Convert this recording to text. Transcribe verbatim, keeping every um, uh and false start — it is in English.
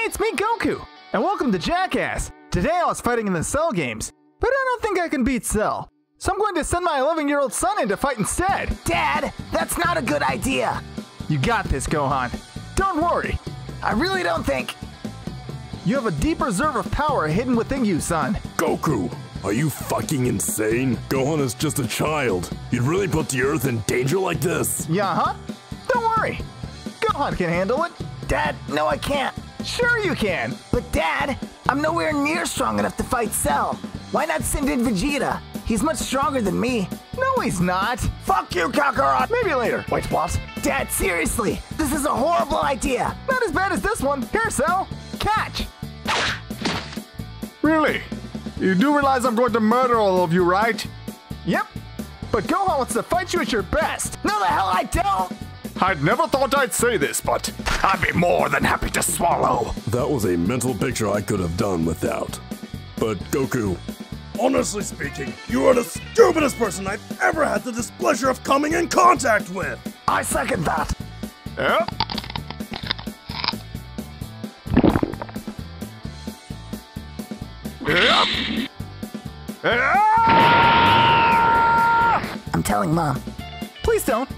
Hey, it's me, Goku, and welcome to Jackass. Today I was fighting in the Cell games, but I don't think I can beat Cell, so I'm going to send my eleven-year-old son in to fight instead. Dad, that's not a good idea. You got this, Gohan. Don't worry. I really don't think. You have a deep reserve of power hidden within you, son. Goku, are you fucking insane? Gohan is just a child. You'd really put the Earth in danger like this? Yeah, huh? Don't worry. Gohan can handle it. Dad, no, I can't. Sure you can. But Dad, I'm nowhere near strong enough to fight Cell. Why not send in Vegeta? He's much stronger than me. No, he's not. Fuck you, Kakarot. Maybe later. White swaps. Dad, seriously, this is a horrible idea. Not as bad as this one. Here, Cell. Catch. Really? You do realize I'm going to murder all of you, right? Yep. But Gohan wants to fight you at your best. No, the hell I don't. I'd never thought I'd say this, but I'd be more than happy to swallow. That was a mental picture I could have done without. But Goku, honestly speaking, you are the stupidest person I've ever had the displeasure of coming in contact with! I second that! Yeah? Yeah. Yeah. I'm telling Mom. Please don't.